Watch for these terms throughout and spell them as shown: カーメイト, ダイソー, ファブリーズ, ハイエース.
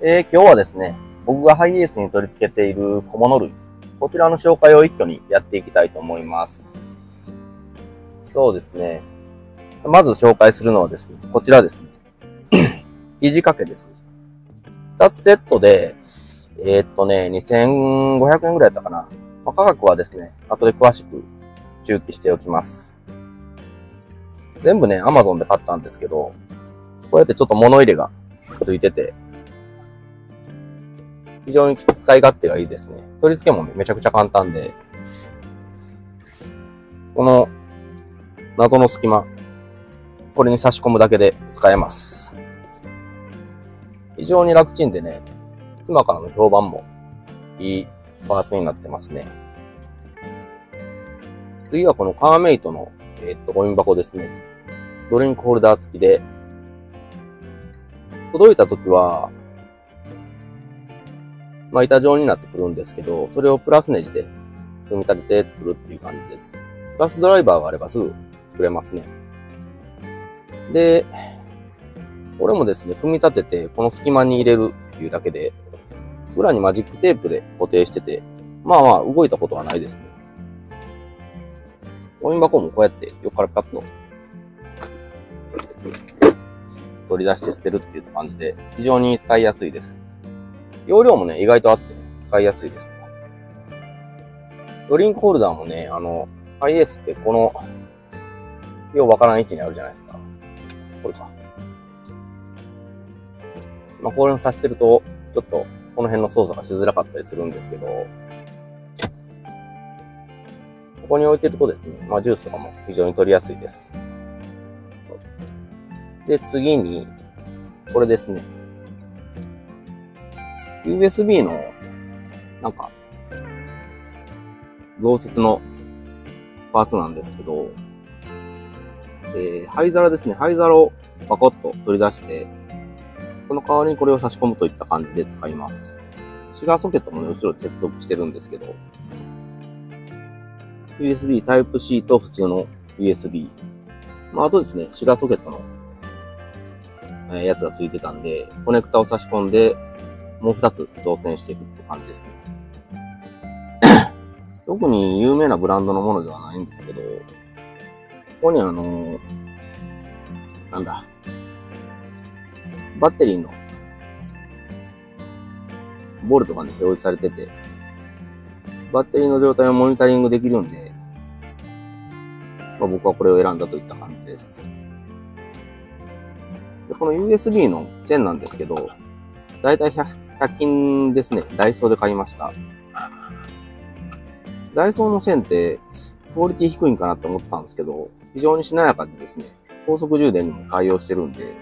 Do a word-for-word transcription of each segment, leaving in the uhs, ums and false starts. えー、今日はですね、僕がハイエースに取り付けている小物類、こちらの紹介を一挙にやっていきたいと思います。そうですね。まず紹介するのはですね、こちらですね。肘掛けです。二つセットで、えー、っとね、にせんごひゃくえんぐらいだったかな。まあ、価格はですね、後で詳しく注記しておきます。全部ね、Amazon で買ったんですけど、こうやってちょっと物入れがついてて、非常に使い勝手がいいですね。取り付けもね、めちゃくちゃ簡単で、この謎の隙間、これに差し込むだけで使えます。非常に楽ちんでね、妻からの評判もいいパーツになってますね。次はこのカーメイトの、えー、っと、ゴミ箱ですね。ドリンクホルダー付きで、届いた時は、まあ、板状になってくるんですけど、それをプラスネジで組み立てて作るっていう感じです。プラスドライバーがあればすぐ作れますね。で、これもですね、組み立てて、この隙間に入れるっていうだけで、裏にマジックテープで固定してて、まあまあ動いたことはないですね。ゴミ箱もこうやって横からパッと取り出して捨てるっていう感じで、非常に使いやすいです。容量もね、意外とあって、ね、使いやすいです、ね。ドリンクホルダーもね、あの、ハイエースってこの、ようわからん位置にあるじゃないですか。これか。まあ、これを挿してると、ちょっと、この辺の操作がしづらかったりするんですけど、ここに置いてるとですね、まあ、ジュースとかも非常に取りやすいです。で、次に、これですね。ユーエスビー の、なんか、増設のパーツなんですけど、えー、灰皿ですね。灰皿をパコッと取り出して、この代わりにこれを差し込むといった感じで使います。シガーソケットもね、後ろに接続してるんですけど、ユーエスビー タイプシー と普通の ユーエスビー。まあ、あとですね、シガーソケットのやつがついてたんで、コネクタを差し込んで、もう二つ造船していくって感じですね。特に有名なブランドのものではないんですけど、ここにあの、なんだ、バッテリーのボルトがね、表示されてて、バッテリーの状態をモニタリングできるんで、まあ、僕はこれを選んだといった感じです。でこの ユーエスビー の線なんですけど、だいたいひゃく均ですね。ダイソーで買いました。ダイソーの線って、クオリティ低いんかなって思ってたんですけど、非常にしなやかでですね、高速充電にも対応してるんで、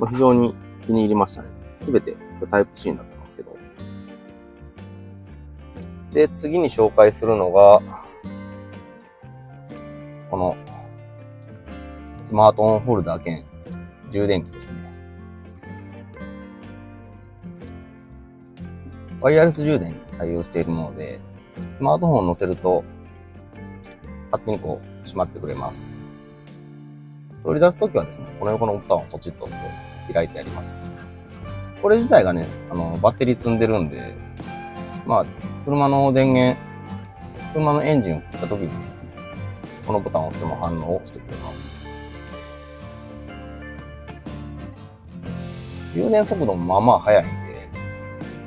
まあ、非常に気に入りましたね。すべてタイプ シー になってますけど。で、次に紹介するのが、この、スマートフォンホルダー兼充電器ですね。ワイヤレス充電に対応しているもので、スマートフォンを載せると、勝手にこう、閉まってくれます。取り出すときはですね、この横のボタンをポチッと押すと開いてあります。これ自体がね、あの、バッテリー積んでるんで、まあ、車の電源、車のエンジンを切ったときにですね、このボタンを押しても反応をしてくれます。充電速度もまあまあ速い。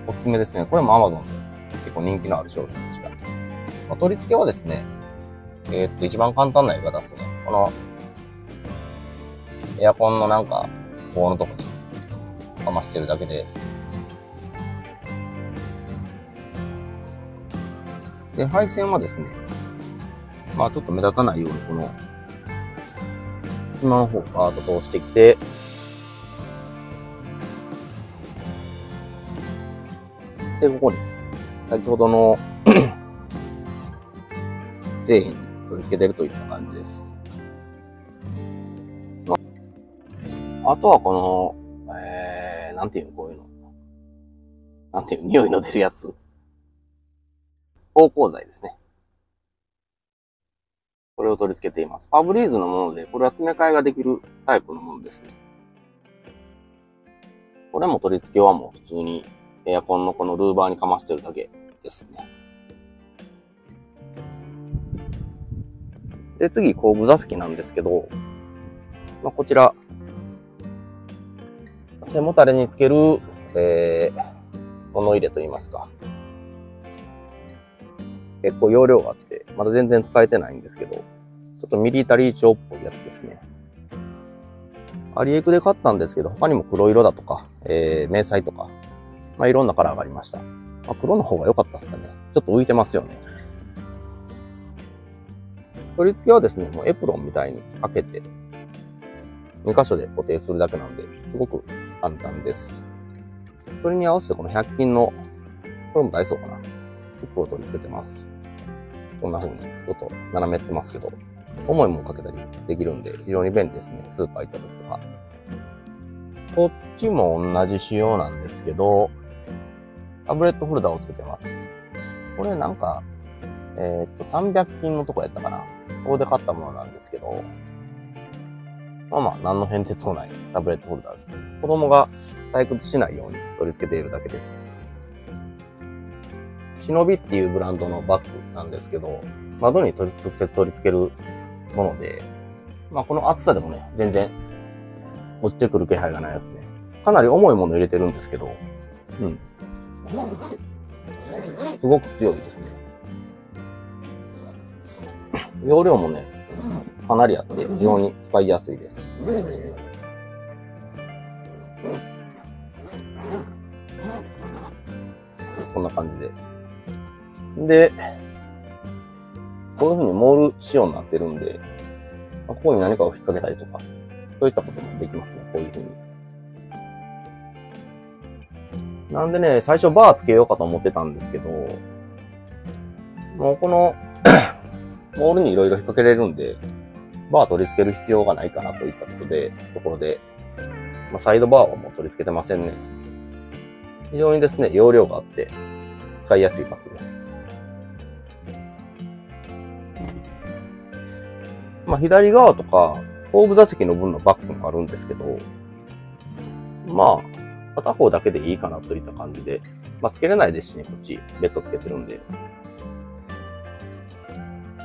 おすすめですね。これも Amazon で結構人気のある商品でした。まあ、取り付けはですね、えー、っと、一番簡単なやり方ですね。この、エアコンのなんか、棒のとこにかましてるだけで、で、配線はですね、まあちょっと目立たないように、この、隙間の方をバーッと通してきて、で、ここに、先ほどの製品に取り付けてるといった感じです。あとはこの、えー、なんていうの、こういうの。なんていう、匂いの出るやつ。芳香剤ですね。これを取り付けています。ファブリーズのもので、これは詰め替えができるタイプのものですね。これも取り付けはもう普通にエアコンのこのルーバーにかましてるだけですね。で、次、後部座席なんですけど、まあ、こちら、背もたれにつける、えー、物入れといいますか。結構容量があって、まだ全然使えてないんですけど、ちょっとミリタリー調っぽいやつですね。アリエクで買ったんですけど、他にも黒色だとか、えー、迷彩とか、まあ、いろんなカラーがありました。まあ、黒の方が良かったですかね。ちょっと浮いてますよね。取り付けはですね、もうエプロンみたいにかけて、に箇所で固定するだけなんで、すごく簡単です。それに合わせてこのひゃく均の、これもダイソーかな。フックを取り付けてます。こんな風に、ちょっと斜めってますけど、重いものかけたりできるんで、非常に便利ですね。スーパー行った時とか。こっちも同じ仕様なんですけど、タブレットホルダーをつけてます。これなんか、えっと、さんびゃく均のとこやったかな。ここで買ったものなんですけど、まあまあ、何の変哲もないタブレットホルダーです。子供が退屈しないように取り付けているだけです。忍びっていうブランドのバッグなんですけど、窓に直接取り付けるもので、まあこの厚さでもね、全然落ちてくる気配がないですね。かなり重いもの入れてるんですけど、うん。すごく強いですね。容量もね、かなりあって、非常に使いやすいです。こんな感じで。で、こういうふうにモール仕様になってるんで、ここに何かを引っ掛けたりとか、そういったこともできますね、こういうふうに。なんでね、最初バーつけようかと思ってたんですけど、もうこの、モールにいろいろ引っ掛けれるんで、バー取り付ける必要がないかなといったことで、ところで、まあ、サイドバーはもう取り付けてませんね。非常にですね、容量があって、使いやすいバッグです。まあ、左側とか、後部座席の分のバッグもあるんですけど、まあ、片方だけでいいかなといった感じで、まあ、つけれないですしね、こっち、ベッドつけてるんで。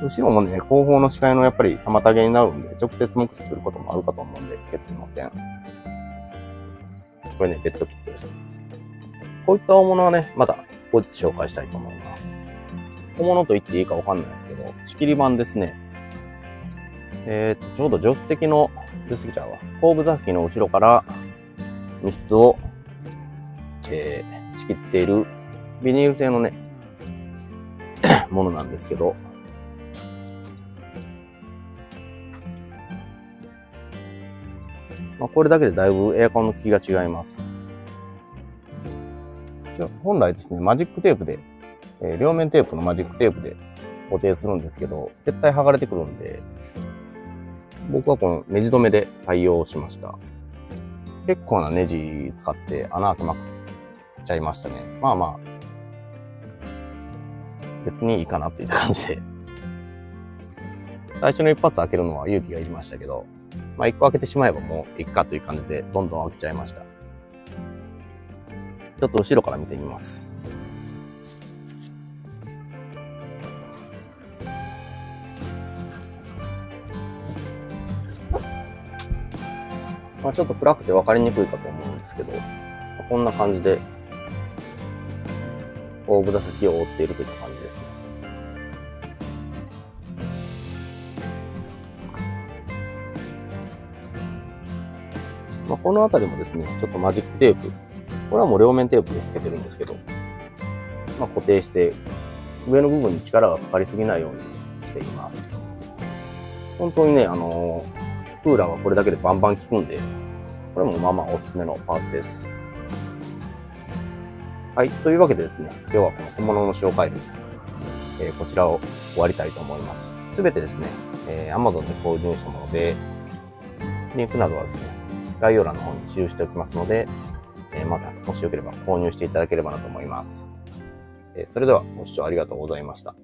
後ろもね、後方の視界のやっぱり妨げになるんで、直接目視することもあるかと思うんで、つけてみません。これね、ベッドキットです。こういった大物はね、また後日紹介したいと思います。小物と言っていいかわかんないですけど、仕切り板ですね。えー、とちょうど助手席の、助手席ちゃうわ、後部座席の後ろから密室を、えー、仕切っているビニール製のね、ものなんですけど、まあ、これだけでだいぶエアコンの効きが違います。本来ですね、マジックテープで、えー、両面テープのマジックテープで固定するんですけど、絶対剥がれてくるんで、僕はこのネジ止めで対応しました。結構なネジ使って穴開けまくっちゃいましたね。まあまあ、別にいいかなっていった感じで。最初の一発開けるのは勇気がいりましたけど、まあ一個開けてしまえばもういっかという感じで、どんどん開けちゃいました。ちょっと後ろから見てみます。まあ、ちょっと暗くて分かりにくいかと思うんですけど、こんな感じで、後部座席を覆っているといった感じですね。まあ、この辺りもですね、ちょっとマジックテープ。これはもう両面テープでつけてるんですけど、まあ、固定して、上の部分に力がかかりすぎないようにしています。本当にね、あのー、クーラーはこれだけでバンバン効くんで、これもまあまあおすすめのパーツです。はい、というわけでですね、今日はこの小物の紹介で、えー、こちらを終わりたいと思います。すべてですね、えー、Amazon で購入したもので、リンクなどはですね、概要欄の方に記入しておきますので、また、もしよければ購入していただければなと思います。それでは、ご視聴ありがとうございました。